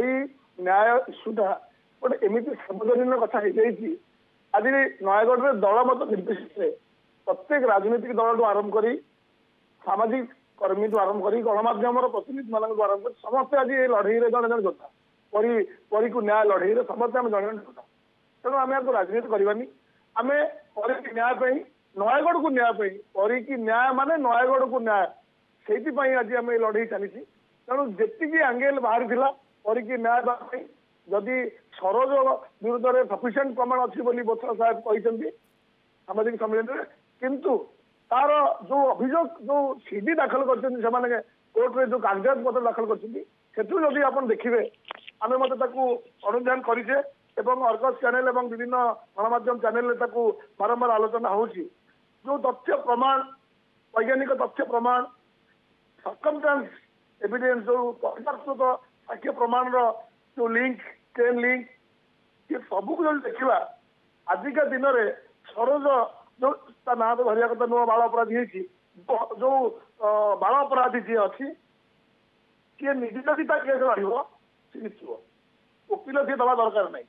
हरि न्याय इस्यूटा गोटे एमती सर्वजनीन कथा हो आज नयगढ़ में दल मत निर्विशेष प्रत्येक राजनीतिक दल आरंभ कर सामाजिक कर्मी तो आरंभ कर गणमाध्यम प्रतिनिधि मान आरंभ कर समस्ते आज ये लड़ई में जन जन जोता परी को न्याय लड़ई में समस्ते आम जन जन जोता तेणु आम आपको राजनीति करवानी आम परी न्याय नयगढ़ को न्याय परी की न्याय मान नयगढ़ को न्याय से आज आम ये लड़ई चली तेणु जी आंगेल बाहरी परी की न्याय देवाई जदि सरोज विरुद्ध में सफिसीयंट प्रमाण अच्छी बोथरा साहेब कहते सामाजिक सम्मेलन में किंतु तार जो अभियोग जो सीडी दाखल कर कोर्ट में जो कागजात पत्र दाखल कर आप देखिए आम मत अनुधान करे अर्गस चैनल और विभिन्न गणमाध्यम चैनल बारंबार आलोचना हो तथ्य प्रमाण वैज्ञानिक तथ्य प्रमाण सर्कमस्टेंस एविडेंस जो परिप्रेक्षित साक्ष्य प्रमाण जो लिंक चेन लिंक ये सबूत जो देखा आजिका दिन में सरोज जो ना तो धरिया कथा नुआ बाल अपराधी जो बाल अपराधी जी अच्छी सी निजे जदि केस लड़ब सी जीतव वकिल सी दवा दरकार ना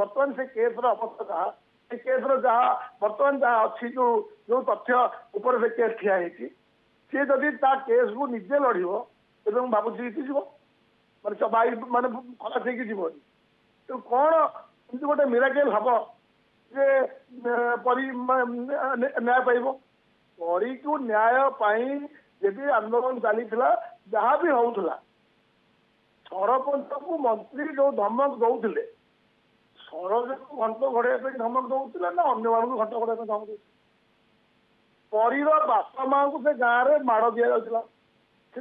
बर्तमान से केस्र अवस्था केस्र जहाँ बर्तमान जहाँ अच्छी जो जो तथ्य उपर से केस ठिया सी जदि केस को निजे लड़ब तेज भावुसी जीतिज मैं चबाई मान खराब हो तो कौन एमती गोटे मिराकेल हम जे परी न्याय पाइब परी को न्याय पाई जी आंदोलन चली जहाँ भी होता सरपंच को मंत्री जो धमक दौले सरोज को घंट घड़ाई धमक दौला ना अन्न मान घंट घड़ाई धमक दौर परीर बापा माँ को से गाँव में माड़ दि जाता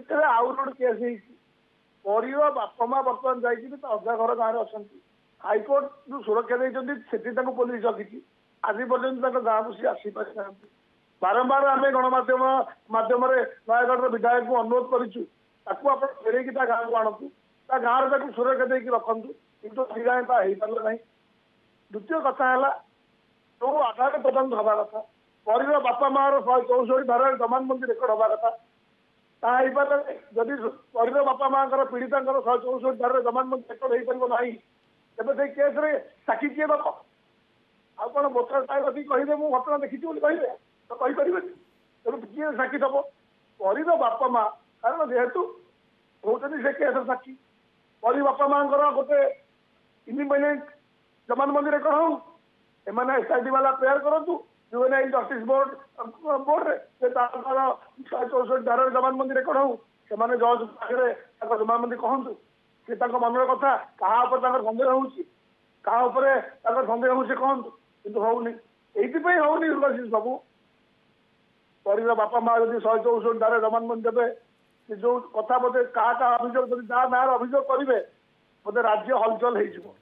से आउ रोड केस हो परिवार बापा माँ बर्तमान जाकर अजा घर गाँव में अच्छा हाइकोर्ट जो सुरक्षा देती पुलिस रखी आज पर्यटन गाँव को सी आसी पारि ना बारंबार आम गणमाध्यम मध्यम नयगढ़ विधायक को अनुरोध करूँ फेर गाँव को आणतु गाँव में सुरक्षा देक रखु कितु गाँव हो पारा द्वितीय कथा है जो आधार प्रदान हवा कथा परिवार बापा माँ 164 धारा जमानबंदी रेकर्ड हवा कथा तापर जदि परिवार बापा माँ पीड़िता 164 धारा जमानबंदी रेकर्ड हो पार ना तेज से केस्रे साक्षी किए दब आ कौन बोथरा साहेब अभी कहे मुझे घटना देखी कहे तो कहीपर तेणु किए साक्षी दब परिवार बापा माँ कारण जेहेतु होती से केस साक्षी परिवार बापा माँ गोटे इंडिपेडेन्ट जमानबंदी रेकर्ड हो एसआईटी वाला प्रेयर करूँ जुवेनाइल जस्टिस बोर्ड बोर्ड से 164 धारा जमानबंदी रेकर्ड हो जज पाखे जमानबंदी कहतु सी मनर कथा क्या सन्देह हो सन्देह हो कहतु कि होनी ये होनी सब परिवार बापा माँ जब 164 धारा जमानबंदी देते जो कथा बोलते क्या अभियोग ना अभियोग करेंगे बोलते राज्य हलचल हो।